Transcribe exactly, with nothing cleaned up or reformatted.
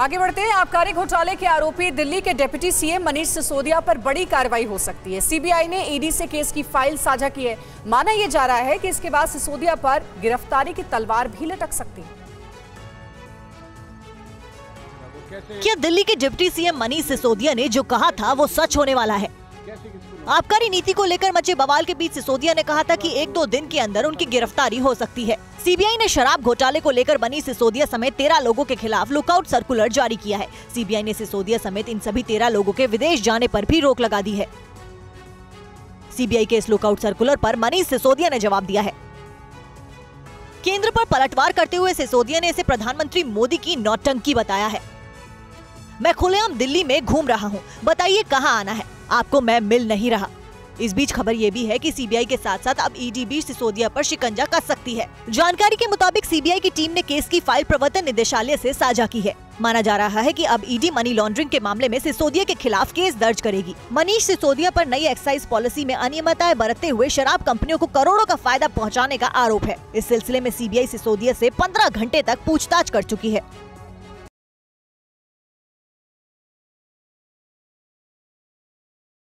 आगे बढ़ते हैं। आबकारी घोटाले के आरोपी दिल्ली के डिप्टी सीएम मनीष सिसोदिया पर बड़ी कार्रवाई हो सकती है। सीबीआई ने ईडी से केस की फाइल साझा की है। माना यह जा रहा है कि इसके बाद सिसोदिया पर गिरफ्तारी की तलवार भी लटक सकती है। क्या दिल्ली के डिप्टी सीएम मनीष सिसोदिया ने जो कहा था वो सच होने वाला है? आबकारी नीति को लेकर मचे बवाल के बीच सिसोदिया ने कहा था कि एक दो दिन के अंदर उनकी गिरफ्तारी हो सकती है। सीबीआई ने शराब घोटाले को लेकर मनीष सिसोदिया समेत तेरह लोगों के खिलाफ लुकआउट सर्कुलर जारी किया है। सीबीआई ने सिसोदिया समेत इन सभी तेरह लोगों के विदेश जाने पर भी रोक लगा दी है। सीबीआई के इस लुकआउट सर्कुलर पर मनीष सिसोदिया ने जवाब दिया है। केंद्र पर पलटवार करते हुए सिसोदिया ने इसे प्रधानमंत्री मोदी की नौटंकी बताया है। मैं खुलेआम दिल्ली में घूम रहा हूँ, बताइए कहाँ आना है, आपको मैं मिल नहीं रहा। इस बीच खबर ये भी है कि सीबीआई के साथ साथ अब ईडी भी सिसोदिया पर शिकंजा कस सकती है। जानकारी के मुताबिक सीबीआई की टीम ने केस की फाइल प्रवर्तन निदेशालय से साझा की है। माना जा रहा है कि अब ईडी मनी लॉन्ड्रिंग के मामले में सिसोदिया के खिलाफ केस दर्ज करेगी। मनीष सिसोदिया पर नई एक्साइज पॉलिसी में अनियमितताएं बरतते हुए शराब कंपनियों को करोड़ों का फायदा पहुँचाने का आरोप है। इस सिलसिले में सीबीआई सिसोदिया से पंद्रह घंटे तक पूछताछ कर चुकी है।